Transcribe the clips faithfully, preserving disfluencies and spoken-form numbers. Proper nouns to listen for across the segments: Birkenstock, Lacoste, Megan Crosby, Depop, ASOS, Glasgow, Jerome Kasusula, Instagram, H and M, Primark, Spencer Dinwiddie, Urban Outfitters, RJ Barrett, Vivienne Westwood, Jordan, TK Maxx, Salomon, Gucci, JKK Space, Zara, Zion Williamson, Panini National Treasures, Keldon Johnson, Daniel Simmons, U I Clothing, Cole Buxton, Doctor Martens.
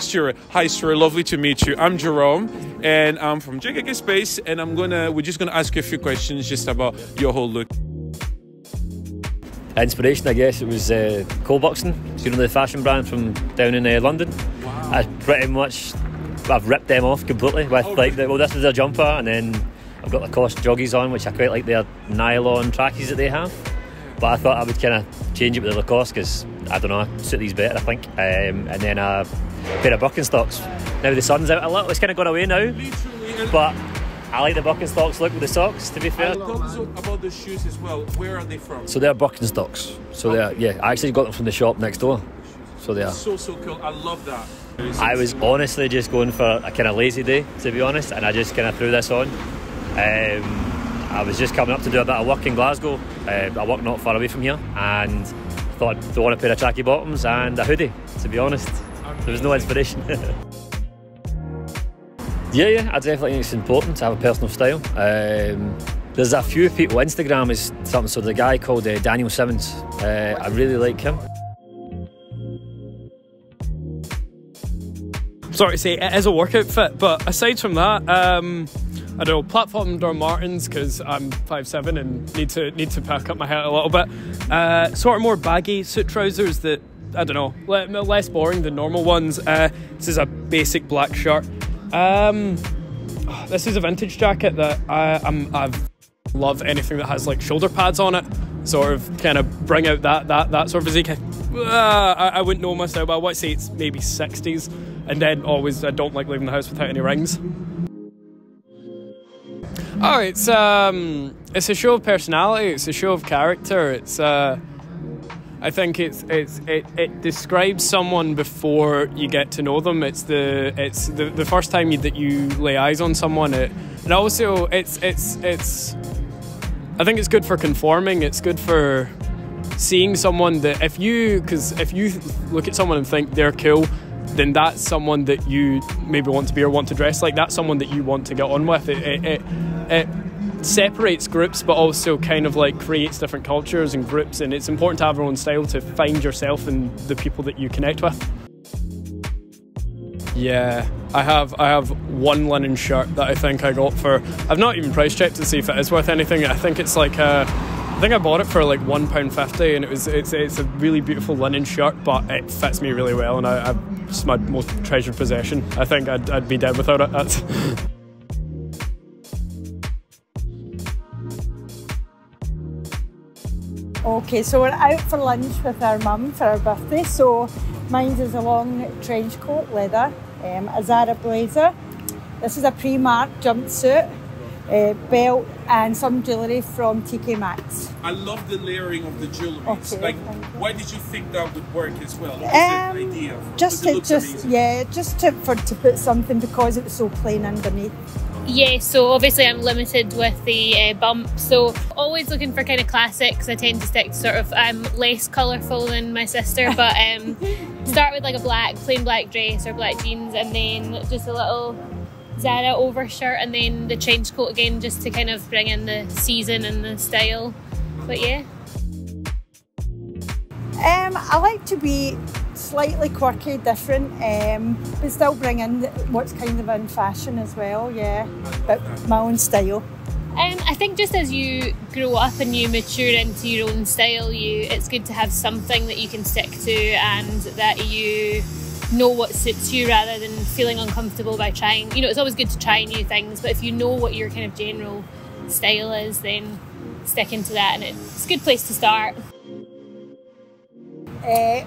Stuart. Hi, Stuart. Lovely to meet you. I'm Jerome, and I'm from J K K Space, and I'm gonna we're just gonna ask you a few questions just about your whole look. Inspiration, I guess, it was uh, Cole Buxton. It's you know, the fashion brand from down in uh, London. Wow. I pretty much I've ripped them off completely with oh, like the, well, this is their jumper, and then I've got Lacoste joggies on, which I quite like their nylon trackies that they have. But I thought I would kind of change it with the Lacoste because, I don't know, I suit these better, I think. Um, and then a pair of Birkenstocks. Now the sun's out a little, it's kind of gone away now. Literally. But I like the Birkenstocks look with the socks, to be fair. I love about the shoes as well. Where are they from? So they're Birkenstocks. So they're, yeah, I actually got them from the shop next door. So they are. So, so cool. I love that. I was honestly just going for a kind of lazy day, to be honest, and I just kind of threw this on. Um, I was just coming up to do a bit of work in Glasgow. Uh, I work not far away from here, and thought I'd throw on a pair of tracky bottoms and a hoodie, to be honest. There was no inspiration. yeah, yeah, I definitely think it's important to have a personal style. Um, there's a few people, Instagram is something, so there's a guy called uh, Daniel Simmons. Uh, I really like him. Sorry to say, it is a workout fit, but aside from that, um, I don't know, platform Doctor Martens because I'm five seven and need to need to pack up my hair a little bit. Uh, sort of more baggy suit trousers that, I don't know, le less boring than normal ones. Uh, this is a basic black shirt. Um, this is a vintage jacket that I I'm, I love anything that has like shoulder pads on it. Sort of kind of bring out that that that sort of physique. Uh, I, I wouldn't know myself, but I would say it's maybe sixties. And then always, I don't like leaving the house without any rings. Oh, it's um, it's a show of personality. It's a show of character. It's uh, I think it's it's it, it describes someone before you get to know them. It's the it's the, the first time you, that you lay eyes on someone. It, and also it's it's it's I think it's good for conforming. It's good for seeing someone that if you because if you look at someone and think they're cool, then that's someone that you maybe want to be or want to dress like. That's someone that you want to get on with. It, it, it, it separates groups, but also kind of like creates different cultures and groups, and it's important to have your own style to find yourself and the people that you connect with. Yeah, I have I have one linen shirt that I think I got for, I've not even price checked to see if it is worth anything. I think it's like a, I think I bought it for like one pound fifty, and it was it's it's a really beautiful linen shirt, but it fits me really well, and I, I, it's my most treasured possession. I think I'd, I'd be dead without it. That's okay, so we're out for lunch with our mum for our birthday. So mine is a long trench coat, leather, um, a Zara blazer. This is a Primark jumpsuit. Uh, belt and some jewellery from T K Maxx. I love the layering of the jewellery. Okay, like, why did you think that would work as well? What um, was the idea? Just to, just amazing. yeah, just to for to put something because it was so plain underneath. Yeah, so obviously I'm limited with the uh, bump, so always looking for kind of classics. I tend to stick to sort of I'm less colourful than my sister, but um, start with like a black, plain black dress or black jeans, and then just a little Zara overshirt, and then the trench coat again, just to kind of bring in the season and the style. But yeah, um, I like to be slightly quirky, different, um, but still bring in what's kind of in fashion as well. Yeah, but my own style. Um, I think just as you grow up and you mature into your own style, you it's good to have something that you can stick to and that you know what suits you, rather than feeling uncomfortable by trying, you know, it's always good to try new things, but if you know what your kind of general style is, then stick into that, and it's a good place to start. Uh,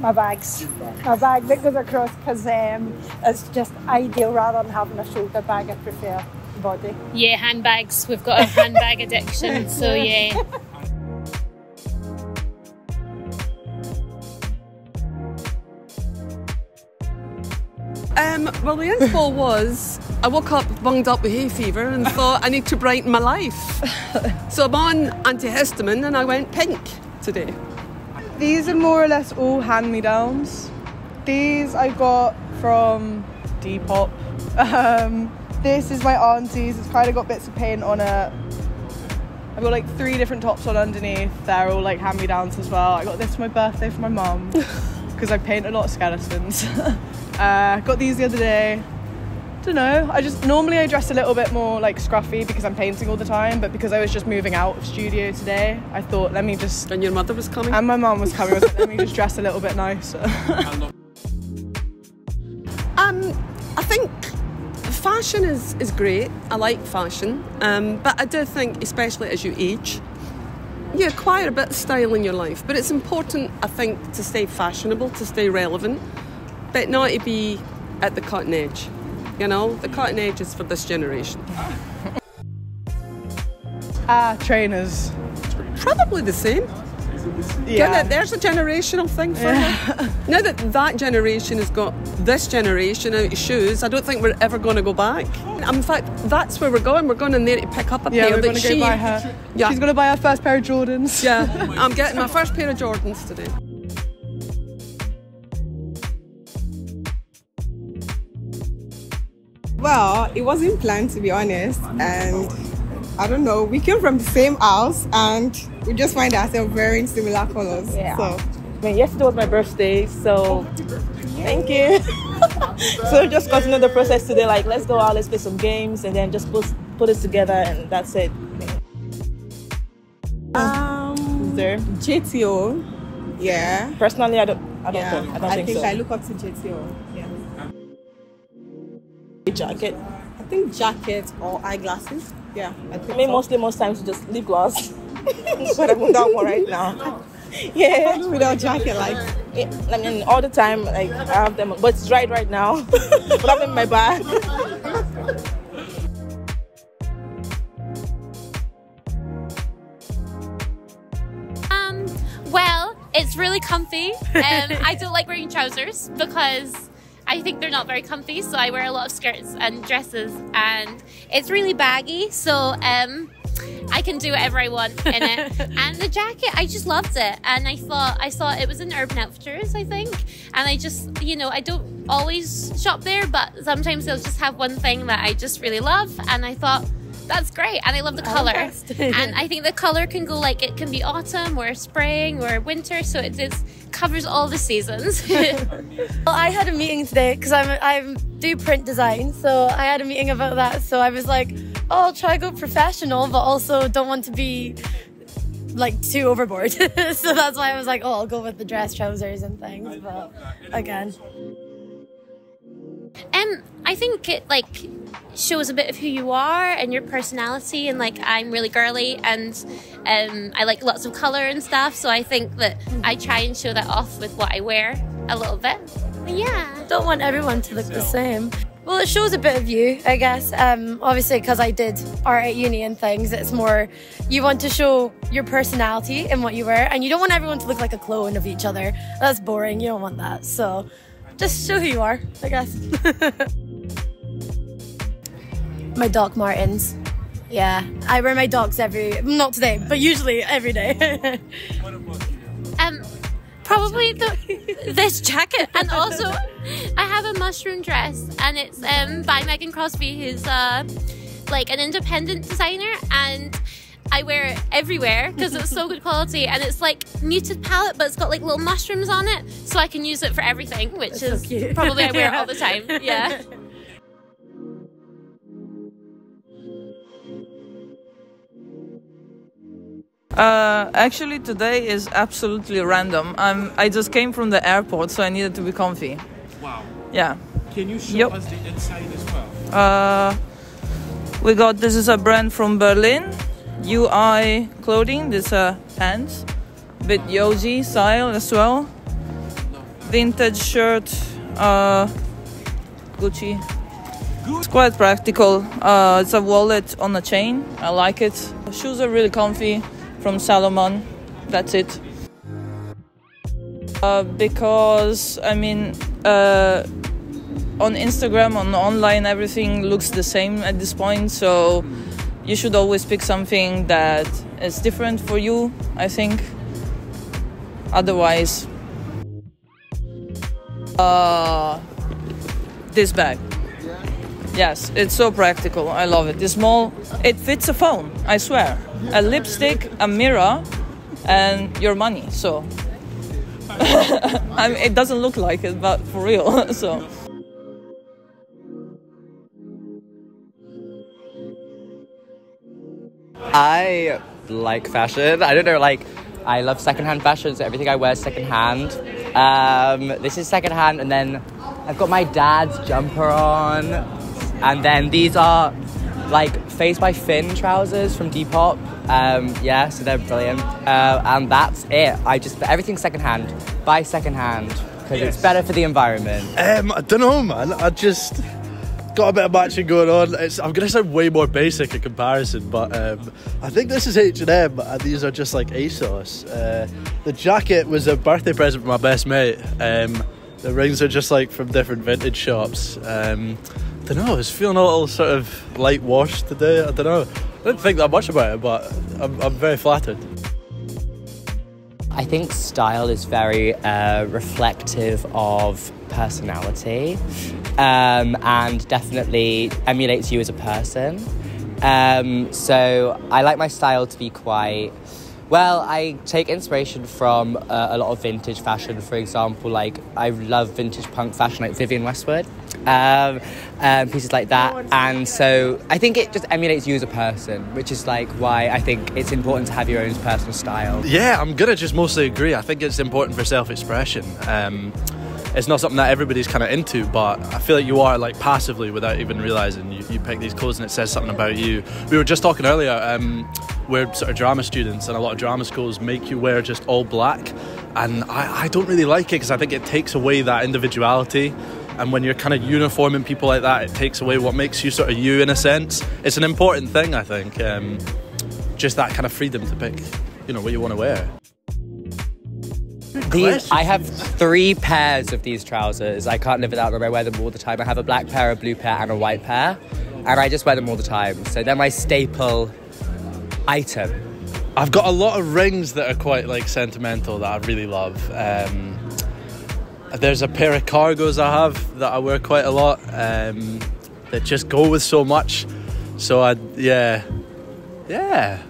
my bags, my bag that goes across, because um, it's just ideal rather than having a shoulder bag. I prefer body. Yeah, handbags, we've got a handbag addiction, so yeah. Um, well, the inspo was I woke up bunged up with hay fever and thought I need to brighten my life. So I'm on antihistamine and I went pink today. These are more or less all hand-me-downs. These I got from Depop. Um, this is my auntie's. It's kind of got bits of paint on it. I've got like three different tops on underneath. They're all like hand-me-downs as well. I got this for my birthday for my mum because I paint a lot of skeletons. Uh, got these the other day. Don't know, I just normally I dress a little bit more like scruffy because I'm painting all the time, but because I was just moving out of studio today, I thought let me just... And your mother was coming? And my mum was coming, I was like, let me just dress a little bit nicer. um, I think fashion is, is great, I like fashion, um, but I do think, especially as you age, you acquire a bit of style in your life, but it's important, I think, to stay fashionable, to stay relevant, but not to be at the cutting edge. You know, the cutting edge is for this generation. Ah, uh, trainers. Probably the same. Yeah. There's a generational thing for yeah. me. Now that that generation has got this generation out of shoes, I don't think we're ever going to go back. In fact, that's where we're going. We're going in there to pick up a yeah, pair we're that she... Go buy her. Yeah. She's going to buy her first pair of Jordans. Yeah, oh I'm getting my first pair of Jordans today. Well, it wasn't planned, to be honest, and I don't know, we came from the same house and we just find ourselves wearing similar colours. Yeah. So. I mean, yesterday was my birthday, so thank you. So just continue the process today, like let's go out, let's play some games and then just put, put it together and that's it. Um, there? J T O, yeah. Personally, I don't, I don't yeah. think, I don't I think, think so. I look up to J T O, yeah. Jacket. I think jacket or eyeglasses. Yeah. I, think I mean, so. mostly most times you just lip gloss. But I'm down one right now. Yeah. Without jacket, like. Yeah, I mean, all the time, like I have them, but it's dried right now. But I'm in my bag. Um. Well, it's really comfy, and um, I don't like wearing trousers because I think they're not very comfy, so I wear a lot of skirts and dresses, and it's really baggy, so um, I can do whatever I want in it. And the jacket, I just loved it, and I thought I saw it was in Urban Outfitters, I think, and I just, you know, I don't always shop there, but sometimes they'll just have one thing that I just really love, and I thought, that's great, and I love the colour. And I think the colour can go, like, it can be autumn or spring or winter, so it is, covers all the seasons. Well, I had a meeting today because I'm I do print design, so I had a meeting about that. So I was like, oh, I'll try to go professional, but also don't want to be like too overboard. So that's why I was like, oh, I'll go with the dress, trousers, and things. But again, um, I think it like. shows a bit of who you are and your personality, and like I'm really girly and um, I like lots of colour and stuff, so I think that I try and show that off with what I wear a little bit. But yeah, I don't want everyone to look the same. Well, it shows a bit of you, I guess, um, obviously because I did art at uni and things. It's more you want to show your personality in what you wear, and you don't want everyone to look like a clone of each other. That's boring, you don't want that, so just show who you are, I guess. My Doctor Martens. Yeah, I wear my Docs every, not today, but usually every day. um, probably the, this jacket, and also I have a mushroom dress, and it's um, by Megan Crosby, who's uh, like an independent designer, and I wear it everywhere because it's so good quality, and it's like muted palette, but it's got like little mushrooms on it, so I can use it for everything, which That's is so probably I wear it all the time. Yeah. Uh, actually, today is absolutely random. I'm, I just came from the airport, so I needed to be comfy. Wow. Yeah. Can you show yep. us the inside as well? Uh, we got, this is a brand from Berlin, U I Clothing. This are uh, pants, bit yoji style as well. Vintage shirt, uh, Gucci. Good. It's quite practical. Uh, it's a wallet on a chain. I like it. Shoes are really comfy. From Salomon, that's it. Uh, because I mean, uh, on Instagram, on online, everything looks the same at this point. So you should always pick something that is different for you, I think. Otherwise, uh, this bag. Yes, it's so practical. I love it. It's small. It fits a phone, I swear. A lipstick, a mirror, and your money. So, I mean, it doesn't look like it, but for real. So. I like fashion. I don't know, like, I love secondhand fashion, so everything I wear is secondhand. Um, this is secondhand, and then I've got my dad's jumper on. And then these are, like, Face by Finn trousers from Depop. Um, yeah, so they're brilliant. Uh, and that's it. I just, everything's secondhand. Buy secondhand, because yes. It's better for the environment. Um, I don't know, man. I just... got a bit of matching going on. It's, I'm going to sound way more basic in comparison, but um, I think this is H and M and these are just like ASOS. Uh, the jacket was a birthday present for my best mate. Um, the rings are just like from different vintage shops. Um, I don't know, I was feeling a little sort of light washed today. I don't know. I didn't think that much about it, but I'm, I'm very flattered. I think style is very uh, reflective of personality, um, and definitely emulates you as a person. Um, so I like my style to be quite, well, I take inspiration from uh, a lot of vintage fashion, for example. Like, I love vintage punk fashion, like Vivienne Westwood, um, um, pieces like that. And so I think it just emulates you as a person, which is like why I think it's important to have your own personal style. Yeah, I'm gonna just mostly agree. I think it's important for self-expression. Um, It's not something that everybody's kind of into, but I feel like you are, like, passively, without even realising, you, you pick these clothes and it says something about you. We were just talking earlier, um, we're sort of drama students, and a lot of drama schools make you wear just all black, and I, I don't really like it because I think it takes away that individuality, and when you're kind of uniforming people like that, it takes away what makes you sort of you, in a sense. It's an important thing, I think, um, just that kind of freedom to pick, you know, what you want to wear. These, I have three pairs of these trousers. I can't live without them. I wear them all the time. I have a black pair, a blue pair, and a white pair, and I just wear them all the time. So they're my staple item. I've got a lot of rings that are quite, like, sentimental that I really love. Um, there's a pair of cargos I have that I wear quite a lot, um, that just go with so much. So I, yeah, yeah.